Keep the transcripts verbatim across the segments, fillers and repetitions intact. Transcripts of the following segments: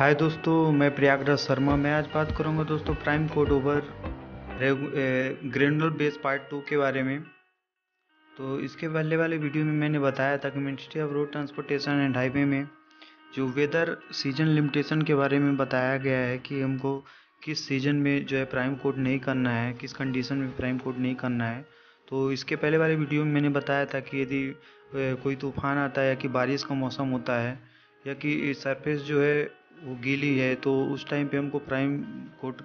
हाय दोस्तों, मैं प्रयाग राज शर्मा। मैं आज बात करूंगा दोस्तों prime coat over granular base part two के बारे में। तो इसके पहले वाले वीडियो में मैंने बताया था कि ministry of road transportation and highway में जो वेदर सीजन लिमिटेशन के बारे में बताया गया है कि हमको किस सीज़न में जो है प्राइम कोड नहीं करना है, किस कंडीशन में प्राइम कोड नहीं करना है। तो इसके पहले वाले वीडियो में मैंने बताया था कि यदि कोई तूफान आता है या कि बारिश का मौसम होता है या कि सरफेस जो है वो गीली है तो उस टाइम पे हमको प्राइम कोड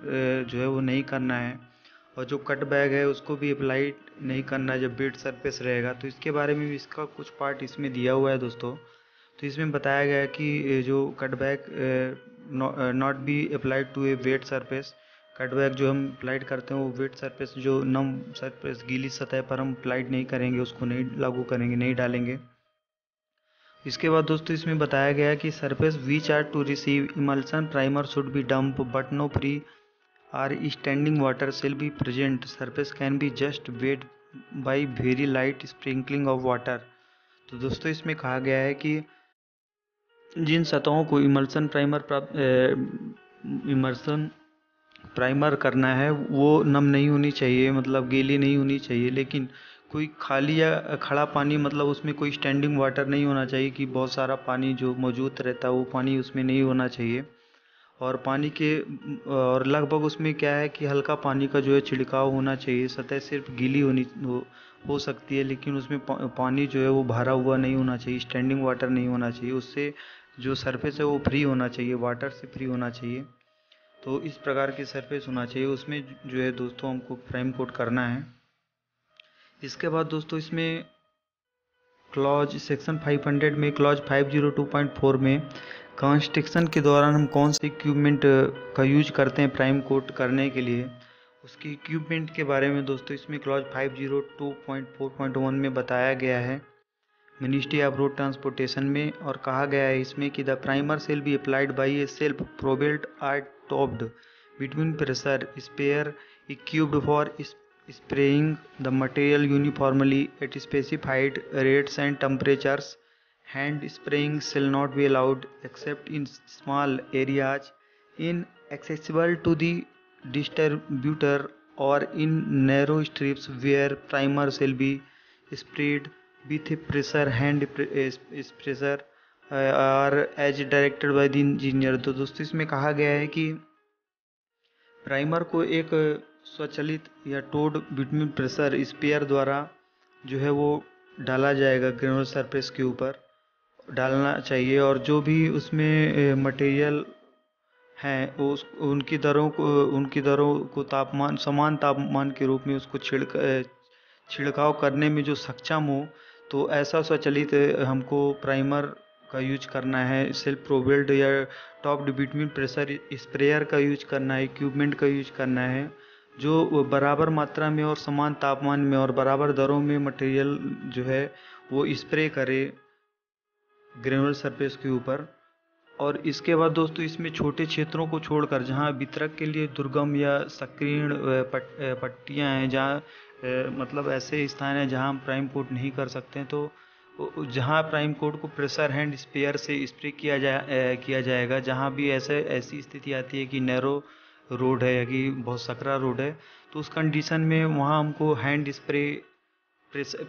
जो है वो नहीं करना है, और जो कट बैग है उसको भी अप्लाई नहीं करना है जब बेड सरफेस रहेगा। तो इसके बारे में भी इसका कुछ पार्ट इसमें दिया हुआ है दोस्तों। तो इसमें बताया गया है कि जो cut bag not be applied to a wet surface, cutback जो हम अप्लाइड करते हैं वो वेट सरफेस जो नम सरफेस गीली सतह पर हम अप्लाइड नहीं करेंगे, उसको नहीं लागू करेंगे, नहीं डालेंगे। इसके बाद दोस्तों इसमें बताया गया है कि surface which are to receive emulsion primer should be damp but no free or standing water shall be present, surface can be just wet by very light sprinkling of water. तो दोस्तों इसमें कहा गया है कि जिन सतहों को इमल्सन प्राइमर इमल्सन प्राइमर करना है वो नम नहीं होनी चाहिए, मतलब गीली नहीं होनी चाहिए, लेकिन कोई खाली या खड़ा पानी, मतलब उसमें कोई स्टैंडिंग वाटर नहीं होना चाहिए कि बहुत सारा पानी जो मौजूद रहता है वो पानी उसमें नहीं होना चाहिए। और पानी के और लगभग उसमें क्या है कि हल्का पानी का जो है छिड़काव होना चाहिए। सतह सिर्फ गीली होनी हो, हो सकती है, लेकिन उसमें पा, पानी जो है वो भरा हुआ नहीं होना चाहिए, स्टैंडिंग वाटर नहीं होना चाहिए। उससे जो सरफेस है वो फ्री होना चाहिए, वाटर से फ्री होना चाहिए। तो इस प्रकार की सरफेस होना चाहिए, उसमें जो है दोस्तों हमको प्राइम कोड करना है। इसके बाद दोस्तों इसमें क्लॉज सेक्शन फाइव हंड्रेड में clause five zero two point four में कंस्ट्रक्शन के दौरान हम कौन से इक्विपमेंट का यूज करते हैं प्राइम कोड करने के लिए, उसकी इक्विपमेंट के बारे में दोस्तों इसमें clause five zero two point four point one में बताया गया है मिनिस्ट्री ऑफ रोड ट्रांसपोर्टेशन में। और कहा गया है इसमें कि the primer shall be applied by a self propelled or टॉप्ड between pressure sprayer equipped for spraying the material uniformly at specified rates and temperatures. Hand spraying shall not be allowed except in small areas inaccessible to the distributor or in narrow strips where primer shall be sprayed with pressure hand pressure or as directed by the engineer. तो दोस्तों इसमें कहा गया है कि primer को एक स्वचालित या टोड बिटवीन प्रेशर स्पेयर द्वारा जो है वो डाला जाएगा, ग्रेनुलर सरफेस के ऊपर डालना चाहिए। और जो भी उसमें मटेरियल हैं उस उनकी दरों को उनकी दरों को तापमान समान तापमान के रूप में उसको छिड़क छिड़काव करने में जो सक्षम हो, तो ऐसा स्वचालित हमको प्राइमर का यूज करना है। सेल्फ प्रोबेल्ड या टॉप्ड बिटवीन प्रेशर स्प्रेयर का यूज करना है, इक्विपमेंट का यूज करना है जो बराबर मात्रा में और समान तापमान में और बराबर दरों में मटेरियल जो है वो स्प्रे करे ग्रेनुलर सरफेस के ऊपर। और इसके बाद दोस्तों इसमें छोटे क्षेत्रों को छोड़कर जहां वितरक के लिए दुर्गम या संकीर्ण पट, पट्टियां हैं, जहां मतलब ऐसे स्थान हैं जहां हम प्राइम कोड नहीं कर सकते, तो जहां प्राइम कोड को प्रेशर हैंड स्प्रेयर से स्प्रे किया जा किया जाएगा। जहाँ भी ऐसे ऐसी स्थिति आती है कि नैरो रोड है या कि बहुत सकरा रोड है, तो उस कंडीशन में वहाँ हमको hand spray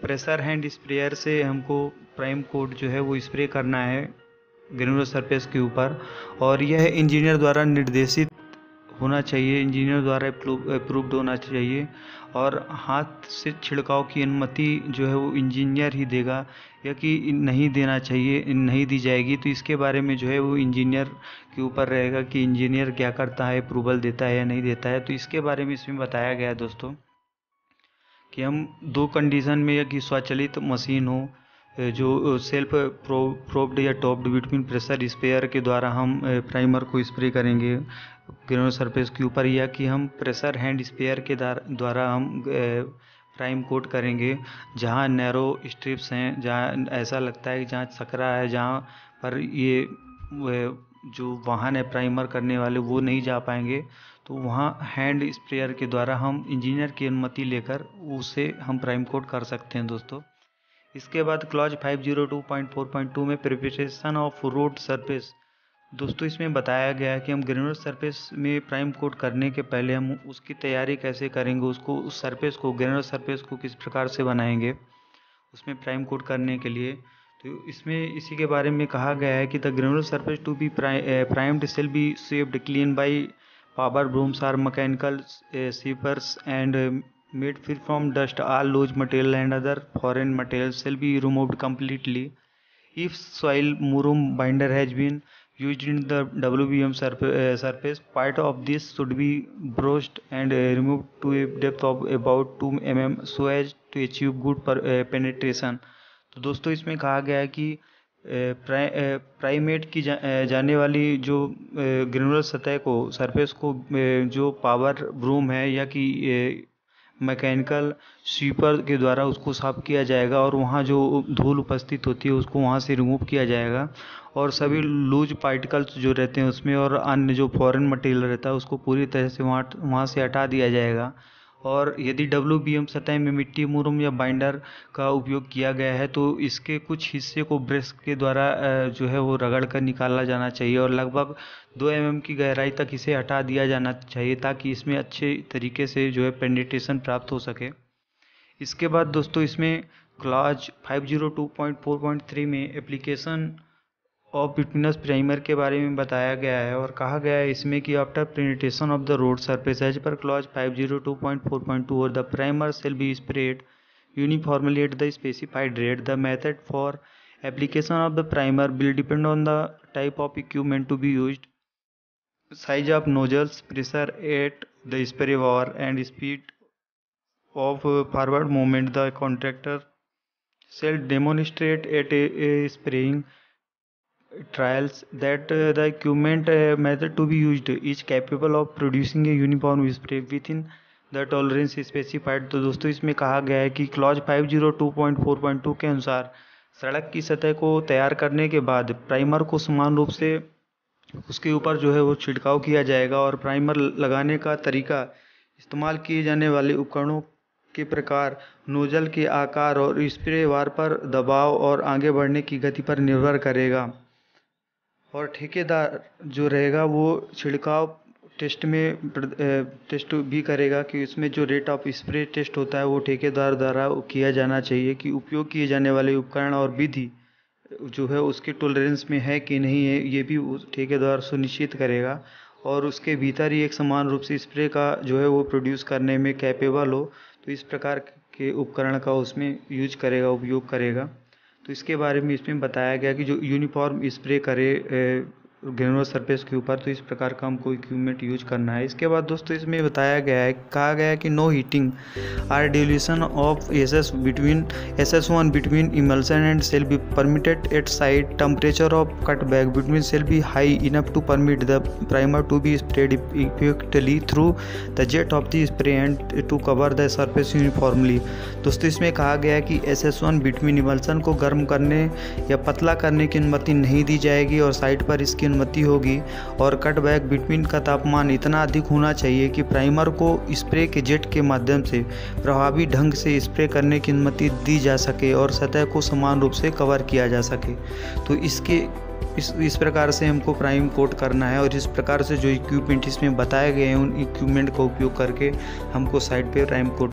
pressure hand sprayer से हमको प्राइम कोड जो है वो स्प्रे करना है ग्रेनुलर सरफेस के ऊपर। और यह इंजीनियर द्वारा निर्देशित होना चाहिए, इंजीनियर द्वारा अप्रूव्ड होना चाहिए, और हाथ से छिड़काव की अनुमति जो है वो इंजीनियर ही देगा या कि नहीं देना चाहिए, नहीं दी जाएगी। तो इसके बारे में जो है वो इंजीनियर के ऊपर रहेगा कि इंजीनियर क्या करता है, अप्रूवल देता है या नहीं देता है। तो इसके बारे में इसमें बताया गया है दोस्तों कि हम दो कंडीशन में, या कि स्वचालित मशीन हो जो सेल्फ प्रो प्रोब्ड या टॉप्ड बिटवीन प्रेशर स्पेयर के द्वारा हम प्राइमर को स्प्रे करेंगे ग्रेनुलर सरफेस के ऊपर, या कि हम प्रेशर हैंड स्पेयर के द्वारा हम प्राइम कोट करेंगे जहां नैरो स्ट्रिप्स हैं, जहां ऐसा लगता है कि जहां सकरा है, जहां पर ये जो वाहन है प्राइमर करने वाले वो नहीं जा पाएंगे, तो वहां हैंड स्प्रेयर के द्वारा हम इंजीनियर की अनुमति लेकर उसे हम प्राइम कोट कर सकते हैं दोस्तों। इसके बाद clause five zero two point four point two में प्रिपरेशन ऑफ रोड सरफेस दोस्तों इसमें बताया गया है कि हम ग्रेनुलर सरफेस में प्राइम कोड करने के पहले हम उसकी तैयारी कैसे करेंगे, उसको उस सरफेस को ग्रेनुलर सरफेस को किस प्रकार से बनाएंगे उसमें प्राइम कोड करने के लिए। तो इसमें इसी के बारे में कहा गया है कि the granular surface to be primed shall be swept clean by power brooms or mechanical sweepers and made free from dust. All loose material and other foreign material shall be removed completely if soil मुरूम binder has been use in the W B M surface. Part of this should be brushed and remove to a depth of about two M M so as to achieve good penetration. तो दोस्तों इसमें कहा गया है कि primate की जा, जाने वाली जो ग्रेनुलर सतह को सरफेस को जो पावर ब्रूम है या कि मैकेनिकल स्वीपर के द्वारा उसको साफ किया जाएगा और वहाँ जो धूल उपस्थित होती है उसको वहाँ से रिमूव किया जाएगा और सभी लूज पार्टिकल्स जो रहते हैं उसमें और अन्य जो फॉरेन मटेरियल रहता है उसको पूरी तरह से वहाँ वहाँ से हटा दिया जाएगा। और यदि डब्ल्यू बी एम सतह में मिट्टी मुरुम या बाइंडर का उपयोग किया गया है तो इसके कुछ हिस्से को ब्रश के द्वारा जो है वो रगड़ कर निकाला जाना चाहिए और लगभग दो एम एम की गहराई तक इसे हटा दिया जाना चाहिए ताकि इसमें अच्छे तरीके से जो है पेनिट्रेशन प्राप्त हो सके। इसके बाद दोस्तों इसमें clause five zero two point four point three में एप्लीकेशन ऑफ बिटवीनस प्राइमर के बारे में बताया गया है और कहा गया है इसमें कि after penetration of the road surface as per clause five zero two point four point two और the primer shall be spread uniformly at the specified rate. The method for application of the primer will depend on the type of equipment to be used, size of nozzles, pressure at the spray bar and speed of forward movement. The contractor shall demonstrate at a spraying trials that uh, the equipment uh, method to be used is capable of producing a uniform spray within the tolerance specified। तो दोस्तों इसमें कहा गया है कि clause five zero two point four point two के अनुसार सड़क की सतह को तैयार करने के बाद प्राइमर को समान रूप से उसके ऊपर जो है वो छिड़काव किया जाएगा और प्राइमर लगाने का तरीका, इस्तेमाल किए जाने वाले उपकरणों के प्रकार, नोजल के आकार और स्प्रे वार पर दबाव और आगे बढ़ने की गति पर निर्भर करेगा। और ठेकेदार जो रहेगा वो छिड़काव टेस्ट में टेस्ट भी करेगा कि उसमें जो रेट ऑफ स्प्रे टेस्ट होता है वो ठेकेदार द्वारा किया जाना चाहिए कि उपयोग किए जाने वाले उपकरण और विधि जो है उसके टॉलरेंस में है कि नहीं है, ये भी ठेकेदार सुनिश्चित करेगा और उसके भीतर ही एक समान रूप से स्प्रे का जो है वो प्रोड्यूस करने में कैपेबल हो तो इस प्रकार के उपकरण का उसमें यूज करेगा, उपयोग करेगा। तो इसके बारे में इसमें बताया गया कि जो यूनिफॉर्म स्प्रे करे ग्रेनुलर सरफेस के ऊपर तो इस प्रकार का हमको इक्विपमेंट यूज करना है। इसके बाद दोस्तों इसमें बताया गया है, कहा गया है कि no heating or dilution of S S bitumen S S one bitumen emulsion and shall be permitted at site. Temperature of cut back between shall be high enough to permit the primer to be spread effectively through the jet of the spray and to cover the surface uniformly. दोस्तों इसमें कहा गया है कि S S one bitumen emulsion को गर्म करने या पतला करने की अनुमति नहीं दी जाएगी और साइड पर इसकी अनुमति होगी और कटबैक बिटवीन का तापमान इतना अधिक होना चाहिए कि प्राइमर को स्प्रे के जेट के माध्यम से प्रभावी ढंग से स्प्रे करने की अनुमति दी जा सके और सतह को समान रूप से कवर किया जा सके। तो इसके इस इस प्रकार से हमको प्राइम कोड करना है और इस प्रकार से जो इक्विपमेंट इसमें बताए गए हैं उन इक्विपमेंट का उपयोग करके हमको साइट पे प्राइम कोड